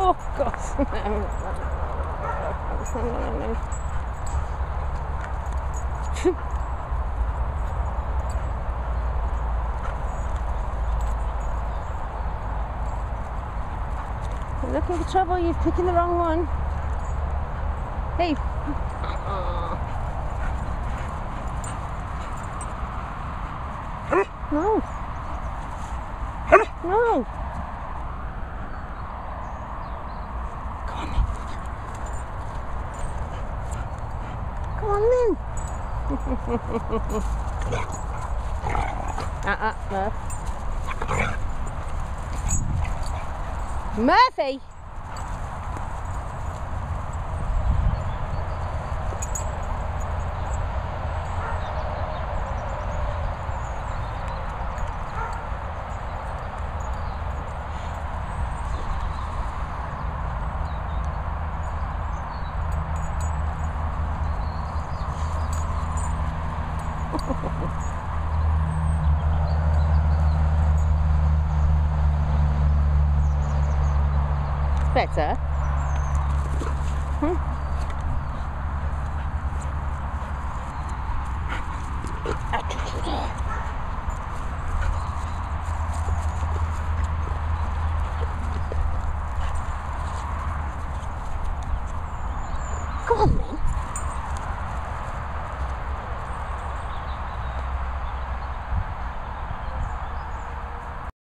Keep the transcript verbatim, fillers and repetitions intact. Oh gosh, no. You're looking for trouble, you're picking the wrong one. Hey. No. No. Come on then. Come on then. uh-uh, Murph. Murphy! Better. Hmm?